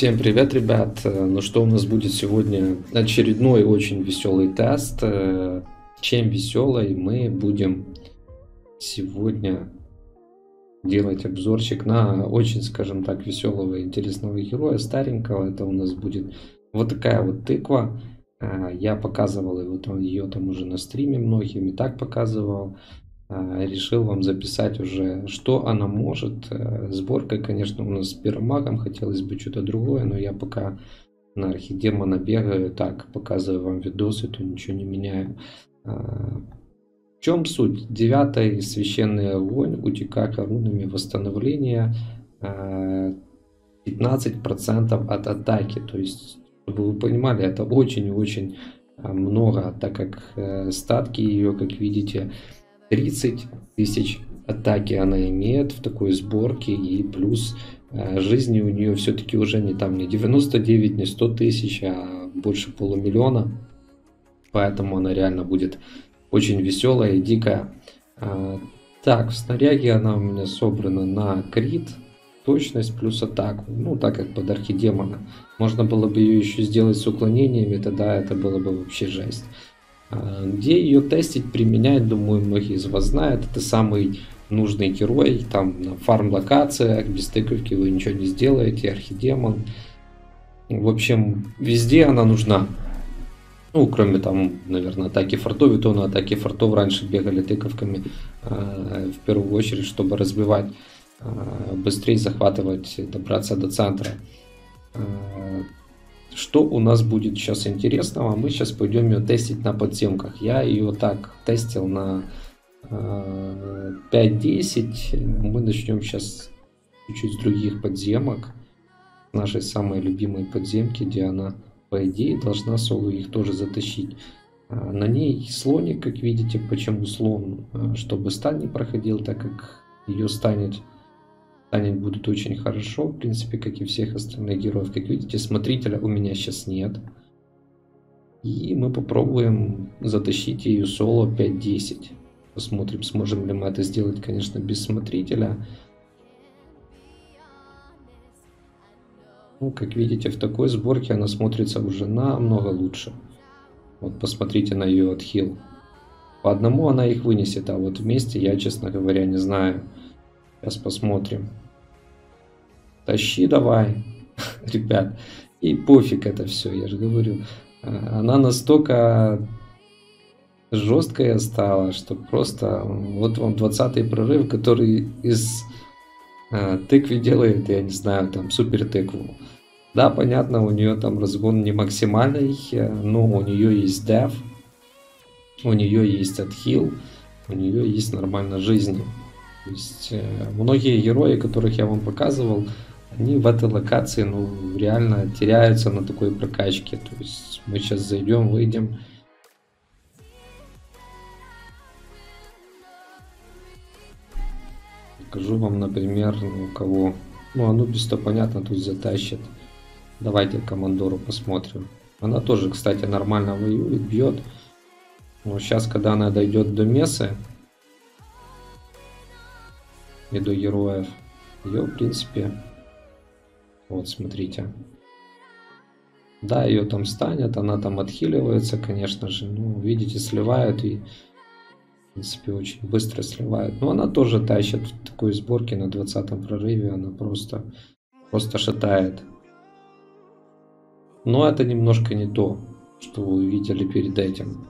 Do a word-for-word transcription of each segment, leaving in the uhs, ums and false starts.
Всем привет, ребят! Ну что, у нас будет сегодня очередной очень веселый тест. Чем веселый, мы будем сегодня делать обзорчик на очень, скажем так, веселого интересного героя, старенького. Это у нас будет вот такая вот тыква. Я показывал его, там, ее там уже на стриме многим и так показывал. Решил вам записать уже, что она может. Сборка, конечно, у нас с пермаком, хотелось бы что-то другое, но я пока на архидемона бегаю, так, показываю вам видосы, то ничего не меняю. В чем суть? Девятый священный огонь, утека корунами восстановления, пятнадцать процентов от атаки. То есть, чтобы вы понимали, это очень-очень много, так как статки ее, как видите, тридцать тысяч атаки она имеет в такой сборке, и плюс э, жизни у нее все-таки уже не там не девяносто девять, не сто тысяч, а больше полумиллиона. Поэтому она реально будет очень веселая и дикая. Э, так, в снаряге она у меня собрана на крит, точность плюс атаку, ну так как под архидемона. Можно было бы ее еще сделать с уклонениями, тогда это было бы вообще жесть. Где ее тестить, применять, думаю, многие из вас знают. Это самый нужный герой. Там на фарм-локациях, без тыковки вы ничего не сделаете, архидемон. В общем, везде она нужна. Ну, кроме там, наверное, атаки фортов. И то на атаке фортов раньше бегали тыковками, в первую очередь, чтобы разбивать, быстрее захватывать, добраться до центра. Что у нас будет сейчас интересного? Мы сейчас пойдем ее тестить на подземках. Я ее так тестил на э, пять десять. Мы начнем сейчас чуть-чуть с других подземок. Нашей самой любимой подземки, где она, по идее, должна соло их тоже затащить. А на ней слоник, как видите. Почему слон? Чтобы стан не проходил, так как ее станет... Они будут очень хорошо, в принципе, как и всех остальных героев. Как видите, смотрителя у меня сейчас нет. И мы попробуем затащить ее соло пять десять. Посмотрим, сможем ли мы это сделать, конечно, без смотрителя. Ну, как видите, в такой сборке она смотрится уже намного лучше. Вот посмотрите на ее отхил. По одному она их вынесет, а вот вместе я, честно говоря, не знаю. Сейчас посмотрим. Тащи давай, ребят. И пофиг это все, я же говорю. Она настолько жесткая стала, что просто... Вот вам двадцатый прорыв, который из э, тыквы делает, я не знаю, там, супер тыкву. Да, понятно, у нее там разгон не максимальный, но у нее есть деф, у нее есть отхил, у нее есть нормально жизни. То есть многие герои, которых я вам показывал, они в этой локации, ну, реально теряются на такой прокачке. То есть мы сейчас зайдем, выйдем. Покажу вам, например, ну, кого. Ну, Анубис-то понятно, тут затащит. Давайте Командору посмотрим. Она тоже, кстати, нормально воюет, бьет. Но сейчас, когда она дойдет до Мессы, виду героев, ее, в принципе, вот смотрите, да, ее там станет, она там отхиливается, конечно же, ну, видите, сливают, и в принципе очень быстро сливают. Но она тоже тащит в такой сборке на двадцатом прорыве, она просто просто шатает. Но это немножко не то, что вы видели перед этим.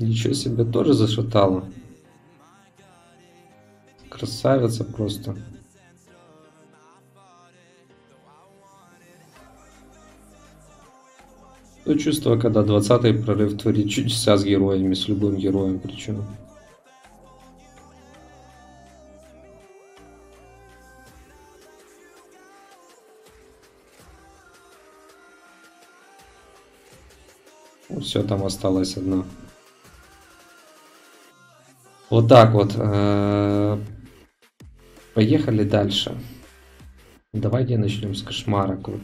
Ничего себе, тоже зашатало. Красавица просто. То чувство, когда двадцатый прорыв творит чудеса с героями, с любым героем причем. Ну, все, там осталась одна. Вот так вот. Поехали дальше. Давайте начнем с кошмарок. Вот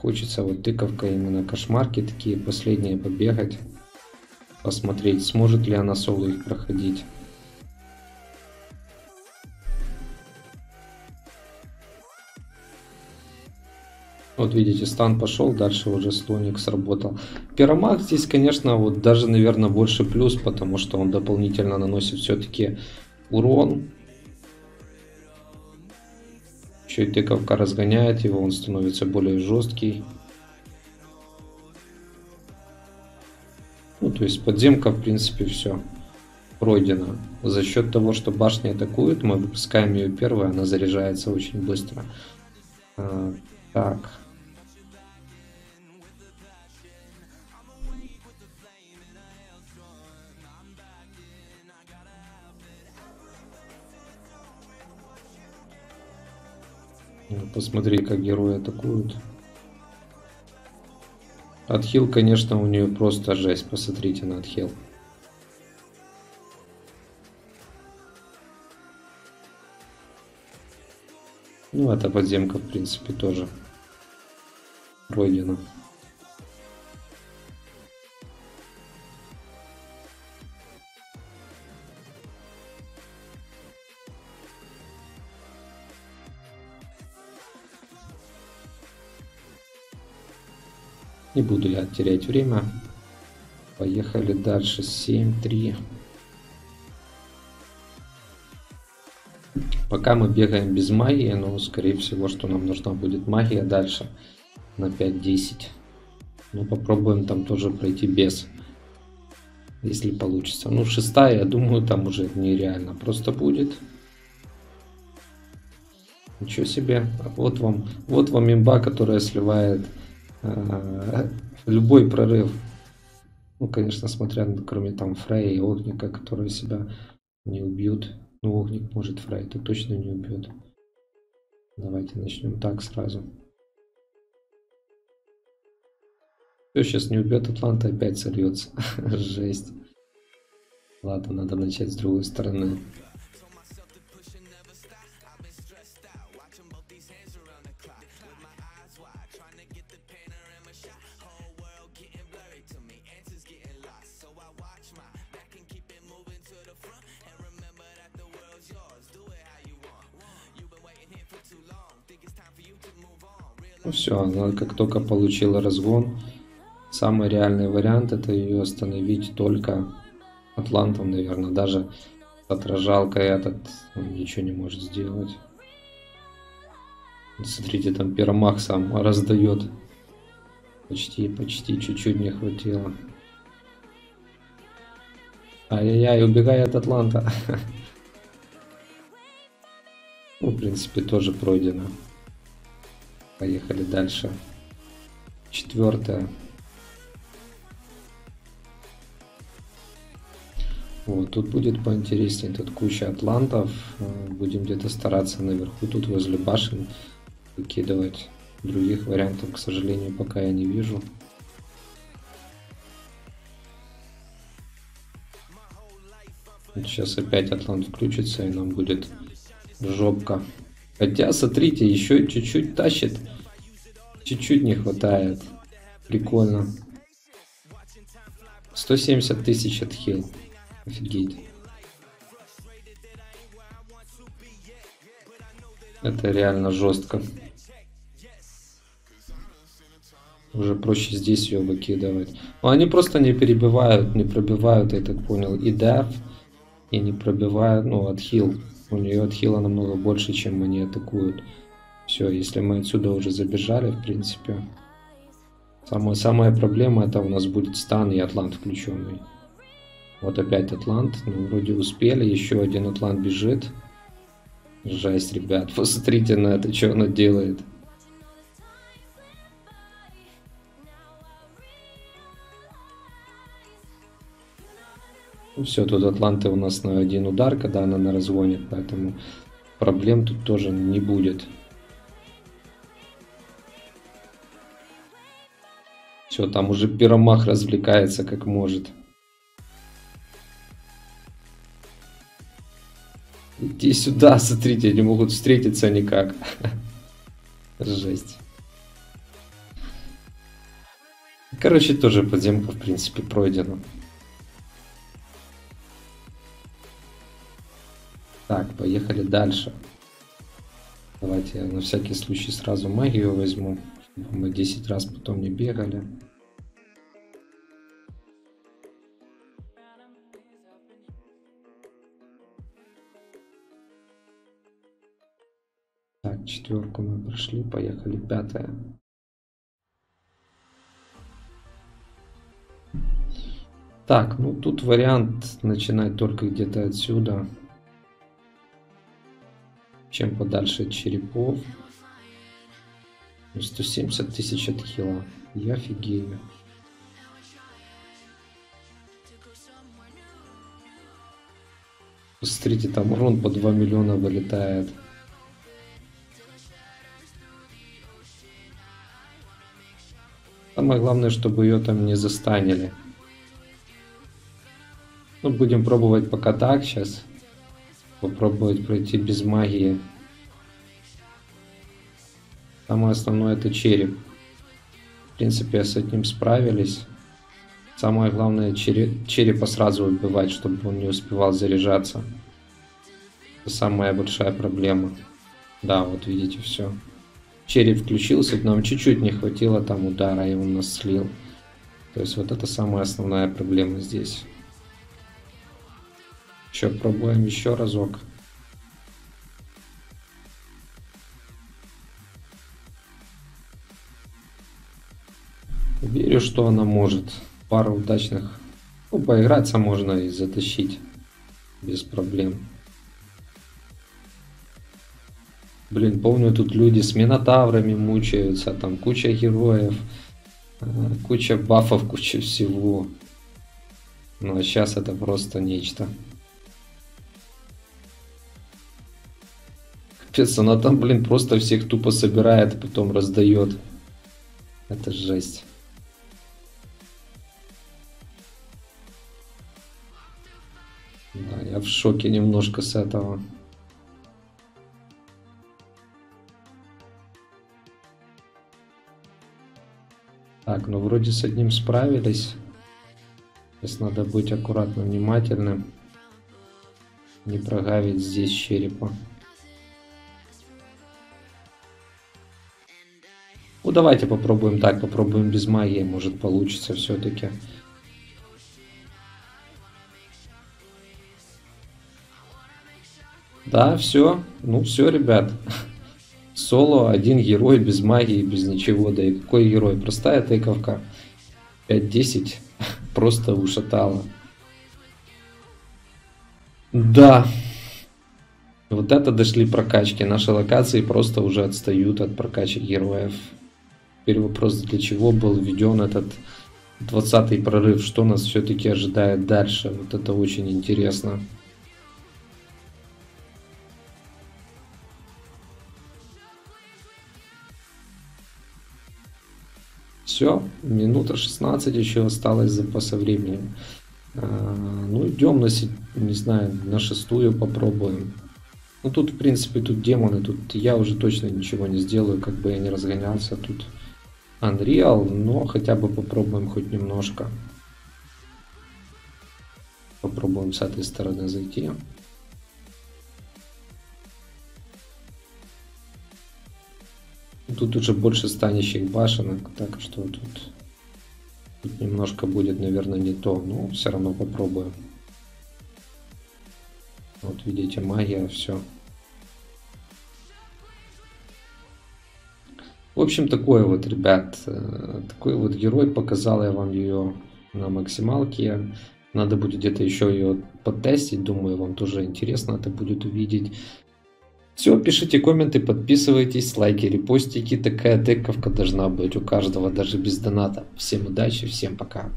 хочется вот тыковка именно кошмарки такие последние побегать, посмотреть, сможет ли она соло их проходить. Вот видите, стан пошел, дальше уже слоник сработал. Пиромаг здесь, конечно, вот даже, наверное, больше плюс, потому что он дополнительно наносит все-таки урон. Еще и тыковка разгоняет его, он становится более жесткий. Ну, то есть подземка, в принципе, все пройдено. За счет того, что башни атакуют, мы выпускаем ее первой, она заряжается очень быстро. Так. Посмотри, как герои атакуют. Отхил, конечно, у нее просто жесть. Посмотрите на отхил. Ну, эта подземка, в принципе, тоже пройдена. Не буду я терять время. Поехали дальше. семь три. Пока мы бегаем без магии, но скорее всего, что нам нужна будет магия дальше на пять десять. Но попробуем там тоже пройти без, если получится. Ну, шестая, я думаю, там уже нереально просто будет. Ничего себе. Вот вам, вот вам имба, которая сливает любой прорыв. Ну, конечно, смотря, кроме там Фрейя и Огника, которые себя не убьют. Ну, Огник может, Фрейя это точно не убьет. Давайте начнем так сразу. Все, сейчас не убьет, Атланта опять сорвется. Жесть. Ладно, надо начать с другой стороны. Ну все, она как только получила разгон, самый реальный вариант это ее остановить только Атлантом, наверное, даже отражалка этот ничего не может сделать. Смотрите, там пиромах сам раздает, почти, почти, чуть-чуть не хватило. Ай-яй-яй, убегай от Атланта. Ну, в принципе, тоже пройдено. Поехали дальше. Четвертое. Вот, тут будет поинтереснее. Тут куча атлантов. Будем где-то стараться наверху, тут возле башен выкидывать. Других вариантов, к сожалению, пока я не вижу. Вот сейчас опять атлант включится и нам будет жопка. Хотя, смотрите, еще чуть-чуть тащит. Чуть-чуть не хватает. Прикольно. сто семьдесят тысяч отхил. Офигеть. Это реально жестко. Уже проще здесь ее выкидывать. Но они просто не перебивают, не пробивают, я так понял, и деф, и не пробивают, ну, отхил. У нее отхила намного больше, чем они атакуют. Все, если мы отсюда уже забежали, в принципе. Самая, самая проблема это у нас будет стан и атлант включенный. Вот опять атлант. Ну, вроде успели. Еще один атлант бежит. Жесть, ребят. Посмотрите на это, что она делает. Все, тут атланты у нас на один удар, когда она на разгоне, поэтому проблем тут тоже не будет. Все, там уже пиромах развлекается как может. Иди сюда, смотрите, они могут встретиться никак. Жесть. Короче, тоже подземка, в принципе, пройдена. Так, поехали дальше. Давайте я на всякий случай сразу магию возьму. Мы десять раз потом не бегали. Так, четверку мы прошли, поехали, пятая. Так, ну тут вариант начинать только где-то отсюда. Чем подальше от черепов. сто семьдесят тысяч от хила. Я офигею. Смотрите, там урон по два миллиона вылетает. Самое главное, чтобы ее там не застанили. Ну, будем пробовать пока так сейчас. Попробовать пройти без магии. Самое основное — это череп. В принципе, с этим справились. Самое главное — череп, черепа сразу убивать, чтобы он не успевал заряжаться. Это самая большая проблема. Да, вот видите, все. Череп включился, нам чуть-чуть не хватило там удара, и он нас слил. То есть вот это самая основная проблема здесь. Еще пробуем еще разок. Верю, что она может. Пару удачных. Ну, поиграться можно и затащить. Без проблем. Блин, помню, тут люди с минотаврами мучаются. Там куча героев. Куча бафов, куча всего. Ну а сейчас это просто нечто. Капец, она там, блин, просто всех тупо собирает, а потом раздает. Это жесть. Да, я в шоке немножко с этого. Так, ну вроде с одним справились. Сейчас надо быть аккуратно, внимательным. Не прогавить здесь черепа. Ну давайте попробуем так, попробуем без магии, может получится все-таки. Да, все, ну все, ребят. Соло, один герой, без магии, без ничего, да и какой герой, простая тыковка. пять-десять просто ушатала. Да. Вот это дошли прокачки, наши локации просто уже отстают от прокачек героев. Теперь вопрос, для чего был введен этот двадцатый прорыв, что нас все-таки ожидает дальше, вот это очень интересно. Все, минута шестнадцать еще осталось запаса времени. А, ну идем на, не знаю, на шестую попробуем. Ну тут в принципе тут демоны, тут я уже точно ничего не сделаю, как бы я не разгонялся, тут Unreal, но хотя бы попробуем хоть немножко. Попробуем с этой стороны зайти. Тут уже больше станящих башенок, так что тут, тут немножко будет, наверное, не то, но все равно попробуем. Вот видите, магия, все. В общем, такой вот, ребят, такой вот герой. Показал я вам ее на максималке. Надо будет где-то еще ее потестить. Думаю, вам тоже интересно это будет увидеть. Все, пишите комменты, подписывайтесь, лайки, репостики. Такая тыковка должна быть у каждого, даже без доната. Всем удачи, всем пока.